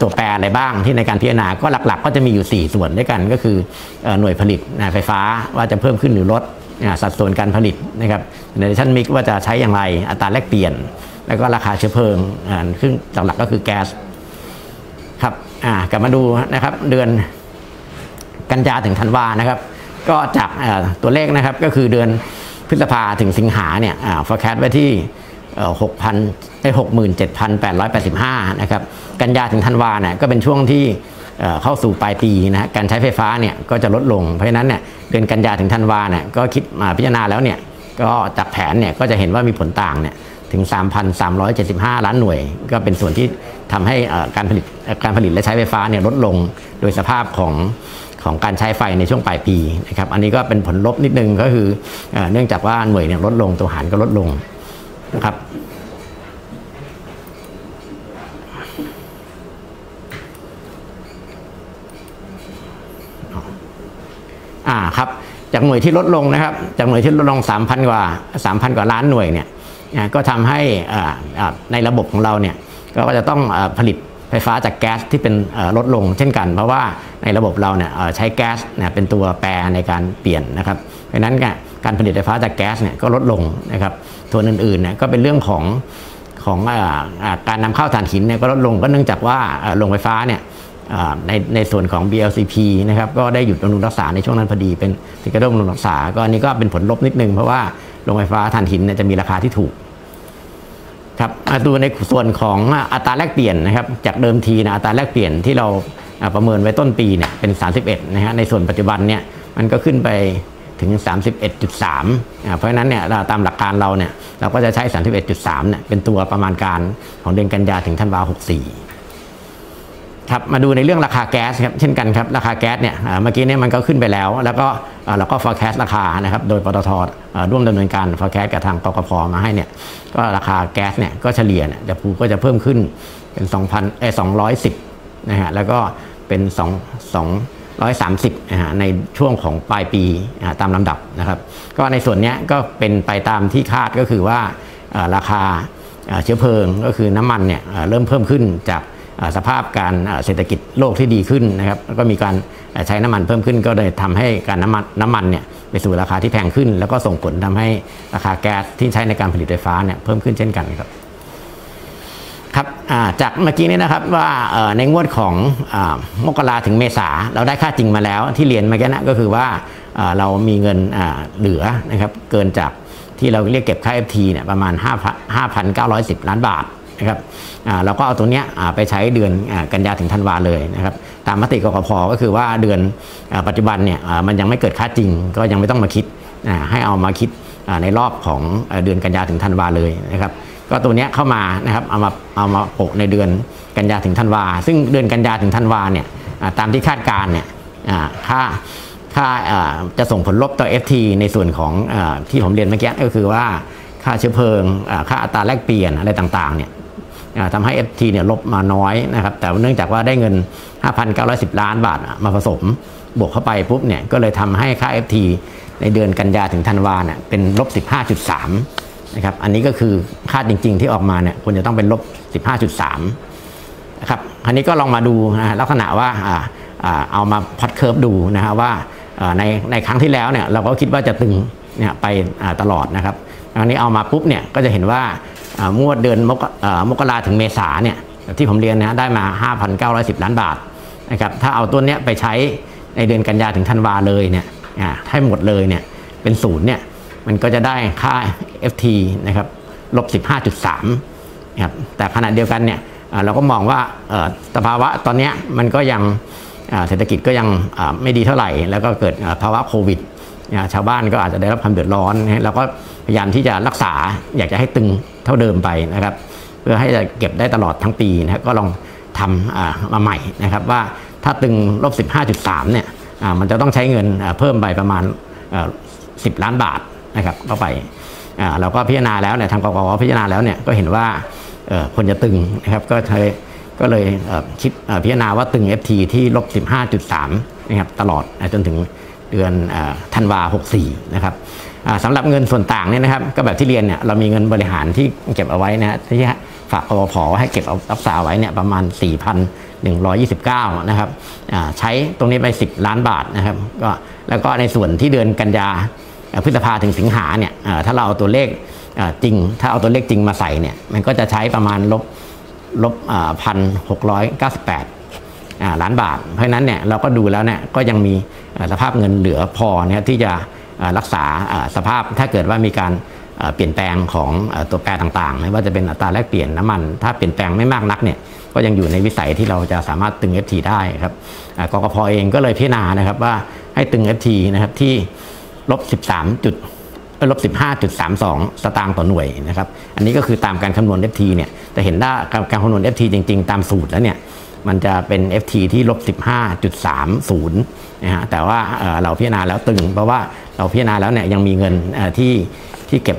ตัวแปรอะไรบ้างที่ในการพิจารณาก็หลักๆก็จะมีอยู่4ส่วนด้วยกันก็คือหน่วยผลิตไฟฟ้าว่าจะเพิ่มขึ้นหรือลดสัดส่วนการผลิตนะครับ generation mix ว่าจะใช้อย่างไรอัตราแลกเปลี่ยนแล้วก็ราคาเชื้อเพลิงซึ่งหลักๆก็คือแก๊สครับกลับมาดูนะครับเดือนกันยาถึงธันวานะครับก็จากตัวเลขนะครับก็คือเดือนพฤษภาถึงสิงหาเนี่ยforecast ไว้ที่ 67,885 นะครับกันยาถึงธันวาเนี่ยก็เป็นช่วงที่เข้าสู่ปลายปีนะการใช้ไฟฟ้าเนี่ยก็จะลดลงเพราะฉะนั้นเนี่ยเดือนกันยาถึงธันวาเนี่ยก็คิดมาพิจารณาแล้วเนี่ยก็จากแผนเนี่ยก็จะเห็นว่ามีผลต่างเนี่ยถึง 3,375 ล้านหน่วยก็เป็นส่วนที่ทำให้การผลิตและใช้ไฟฟ้าเนี่ยลดลงโดยสภาพของการใช้ไฟในช่วงปลายปีนะครับอันนี้ก็เป็นผลลบนิดนึงก็คือเนื่องจากว่าหน่วยเนี่ยลดลงตัวหารก็ลดลงนะครับครับจากหน่วยที่ลดลงนะครับจากหน่วยที่ลดลง 3,000 กว่าล้านหน่วยเนี่ยก็ทำให้ในระบบของเราเนี่ยก็จะต้องผลิตไฟฟ้าจากแก๊สที่เป็นลดลงเช่นกันเพราะว่าในระบบเราเนี่ยใช้แก๊สเป็นตัวแปรในการเปลี่ยนนะครับเพราะฉะนั้นการผลิตไฟฟ้าจากแก๊สเนี่ยก็ลดลงนะครับส่วนอื่นๆเนี่ยก็เป็นเรื่องของการนำเข้าถ่านหินเนี่ยก็ลดลงก็เนื่องจากว่าโรงไฟฟ้าเนี่ยในส่วนของ BLCP นะครับก็ได้หยุดบำรุงรักษาในช่วงนั้นพอดีเป็นที่กระโดดบำรุงรักษาก็อันนี้ก็เป็นผลลบนิดนึงเพราะว่าโรงไฟฟ้าถ่านหินเนี่ยจะมีราคาที่ถูกครับดูในส่วนของอัตราแลกเปลี่ยนนะครับจากเดิมทีนะอัตราแลกเปลี่ยนที่เราประเมินไว้ต้นปีเนี่ยเป็น31นะฮะในส่วนปัจจุบันเนี่ยมันก็ขึ้นไปถึง 31.3 เพราะฉะนั้นเนี่ยตามหลักการเราเนี่ยเราก็จะใช้ 31.3 เนี่ยเป็นตัวประมาณการของเดือนกันยาถึงธันวาคม 64ครับมาดูในเรื่องราคาแก๊สครับเช่นกันครับราคาแก๊สเนี่ยเมื่อกี้เนี่ยมันก็ขึ้นไปแล้วแล้วก็เราก็ forecast ราคานะครับโดยปตท.ร่วมดำเนินการ forecast กับทางกกพ.มาให้เนี่ยก็ราคาแก๊สเนี่ยก็เฉลี่ยเนี่ยเดี๋ยวภูก็จะเพิ่มขึ้นเป็น210นะฮะแล้วก็เป็น230นะฮะในช่วงของปลายปีตามลำดับนะครับก็ในส่วนนี้ก็เป็นไปตามที่คาดก็คือว่าราคาเชื้อเพลิงก็คือน้ำมันเนี่ยเริ่มเพิ่มขึ้นจากสภาพการเศรษฐกิจโลกที่ดีขึ้นนะครับก็มีการใช้น้ำมันเพิ่มขึ้นก็เลยทำให้การน้ำมันเนี่ยไปสู่ราคาที่แพงขึ้นแล้วก็ส่งผลทำให้ราคาแก๊สที่ใช้ในการผลิตไฟฟ้าเนี่ยเพิ่มขึ้นเช่นกันครับครับจากเมื่อกี้นี้นะครับว่าในงวดของมกราถึงเมษาเราได้ค่าจริงมาแล้วที่เรียนเมื่อกี้นะก็คือว่าเรามีเงินเหลือนะครับเกินจากที่เราเรียกเก็บค่า FT เนี่ยประมาณ 5,910 ล้านบาทนะครับเราก็เอาตัวเนี้ยไปใช้เดือนกันยาถึงธันวาเลยนะครับตามมติกกพ.ก็คือว่าเดือนปัจจุบันเนี่ยมันยังไม่เกิดค่าจริงก็ยังไม่ต้องมาคิดให้เอามาคิดในรอบของเดือนกันยาถึงธันวาเลยนะครับก็ตัวเนี้ยเข้ามานะครับเอามาโปะในเดือนกันยาถึงธันวาซึ่งเดือนกันยาถึงธันวาเนี่ยตามที่คาดการเนี่ยค่าจะส่งผลลบต่อ FT ในส่วนของที่ผมเรียนเมื่อกี้ก็คือว่าค่าเชื้อเพลิงค่าอัตราแลกเปลี่ยนอะไรต่างๆเนี่ยทำให้ FT เนี่ยลบมาน้อยนะครับแต่เนื่องจากว่าได้เงิน 5,910 ล้านบาทมาผสมบวกเข้าไปปุ๊บเนี่ยก็เลยทำให้ค่า FT ในเดือนกันยาถึงธันวาเนี่ยเป็นลบ 15.3 นะครับอันนี้ก็คือค่าจริงๆที่ออกมาเนี่ยควรจะต้องเป็นลบ 15.3 นะครับอันนี้ก็ลองมาดูลักษณะว่าเอามาพอดเคิร์ฟดูนะฮะว่าในครั้งที่แล้วเนี่ยเราก็คิดว่าจะตึงเนี่ยไปตลอดนะครับอันนี้เอามาปุ๊บเนี่ยก็จะเห็นว่างวดเดือนมกราถึงเมษาเนี่ยที่ผมเรียนนะได้มา 5,910 ล้านบาทนะครับถ้าเอาต้นเนี้ยไปใช้ในเดือนกันยาถึงธันวาเลยเนี่ยให้หมดเลยเนี่ยเป็นศูนย์เนี่ยมันก็จะได้ค่า FT นะครับลบ 15.3 ครับแต่ขณะเดียวกันเนี่ยเราก็มองว่าสภาวะตอนเนี้ยมันก็ยังเศรษฐกิจก็ยังไม่ดีเท่าไหร่แล้วก็เกิดภาวะโควิดชาวบ้านก็อาจจะได้รับความเดือดร้อนเราก็พยายามที่จะรักษาอยากจะให้ตึงเท่าเดิมไปนะครับเพื่อให้จะเก็บได้ตลอดทั้งปีนะครับก็ลองทำมาใหม่นะครับว่าถ้าตึงลบ 15.3 เนี่ยมันจะต้องใช้เงินเพิ่มไปประมาณ10 ล้านบาทนะครับเข้าไปเราก็พิจารณาแล้วเนี่ยทางกกพ.พิจารณาแล้วเนี่ยก็เห็นว่าควรจะตึงนะครับก็เลยคิดพิจารณาว่าตึง FT ที่ลบ 15.3 นะครับตลอดจนถึงเดือนธันวาคม 64 นะครับสำหรับเงินส่วนต่างเนี่ยนะครับก็แบบที่เรียนเนี่ยเรามีเงินบริหารที่เก็บเอาไว้นะที่ฝากกพ.ให้เก็บเอารักษาไว้เนี่ยประมาณ 129นะครับใช้ตรงนี้ไป10ล้านบาทนะครับก็แล้วก็ในส่วนที่เดือนกันยาพฤษภาถึงสิงหาเนี่ยถ้าเราเอาตัวเลขจริงมาใส่เนี่ยมันก็จะใช้ประมาณลบ 1,698 ล้านบาทเพราะนั้นเนี่ยเราก็ดูแล้วเนี่ยก็ยังมีสภาพเงินเหลือพอเนี่ยที่จะรักษาสภาพถ้าเกิดว่ามีการเปลี่ยนแปลงของตัวแปรต่างๆไม่ว่าจะเป็นอัตราแลกเปลี่ยนน้ำมันถ้าเปลี่ยนแปลงไม่มากนักเนี่ยก็ยังอยู่ในวิสัยที่เราจะสามารถตึง FT ได้ครับกกพ.เองก็เลยพิจารณานะครับว่าให้ตึง FT นะครับที่-15.32 สตางค์ต่อหน่วยนะครับอันนี้ก็คือตามการคำนวณ FT เนี่ยแต่เห็นได้การคำนวณ FT จริงๆตามสูตรแล้วเนี่ยมันจะเป็น FT ที่ -15.30 นะฮะแต่ว่าเราพิจารณาแล้วตึงเพราะว่าเราพิจารณาแล้วเนี่ยยังมีเงินที่เก็บ